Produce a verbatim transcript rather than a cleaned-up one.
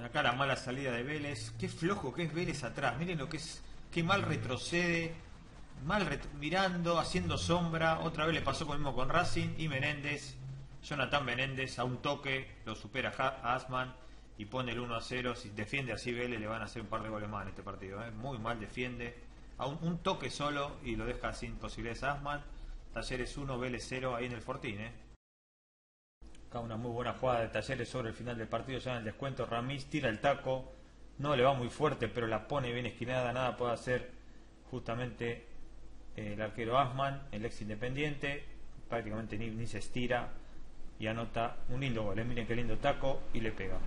Bueno, acá la mala salida de Vélez. Qué flojo que es Vélez atrás. Miren lo que es. Qué mal retrocede. Mal ret mirando, haciendo sombra. Otra vez le pasó lo mismo con Racing. Y Menéndez, Jonathan Menéndez, a un toque lo supera a Asman y pone el uno a cero. Si defiende así Vélez, le van a hacer un par de goles más en este partido, ¿eh? Muy mal defiende. A un, un toque solo y lo deja sin posibilidades a Asman. Talleres uno, Vélez cero ahí en el Fortín, ¿eh? Acá una muy buena jugada de Talleres sobre el final del partido. Ya en el descuento Ramis tira el taco. No le va muy fuerte, pero la pone bien esquinada. Nada puede hacer justamente el arquero Asman, el ex Independiente. Prácticamente ni, ni se estira. Y anota un lindo gol. Miren qué lindo taco y le pega.